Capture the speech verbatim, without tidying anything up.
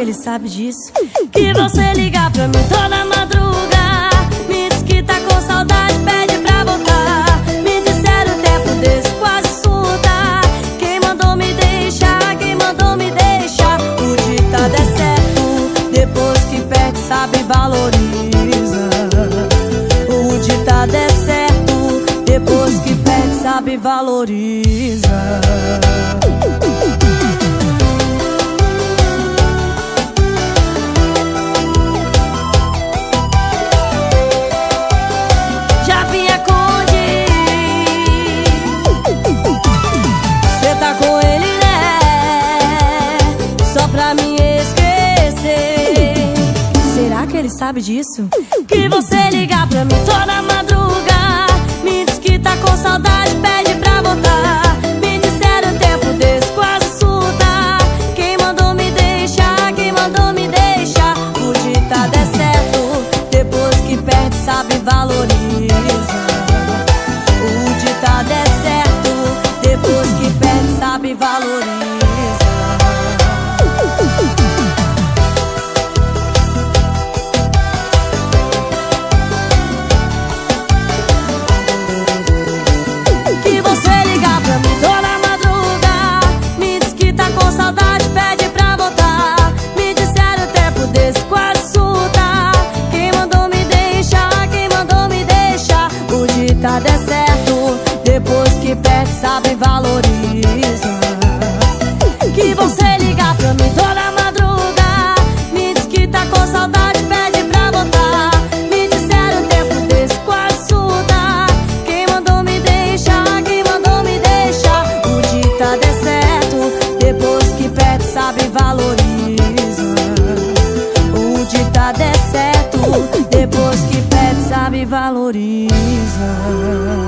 Ele sabe disso, que você liga pra mim toda madruga, me diz que tá com saudade, pede pra voltar. Me disseram o tempo desse quase surta, quem mandou me deixar, quem mandou me deixar. O ditado é certo, depois que perde sabe valoriza. O ditado é certo, depois que perde sabe valoriza. Ele sabe disso? Que você liga pra mim toda madruga, me diz que tá com saudade, pede pra voltar. Me disseram o tempo desse quase surta, quem mandou me deixar, quem mandou me deixar. O ditado é certo, depois que perde sabe valoriza. O ditado é certo, depois que perde sabe valoriza. É certo, depois que perde sabe valoriza. Que você liga pra mim toda madruga, me diz que tá com saudade, pede pra voltar. Me disseram o tempo desse quase surta, quem mandou me deixar, quem mandou me deixar. O ditado é certo, depois que perde sabe valoriza. O ditado é certo, depois que perde sabe valoriza.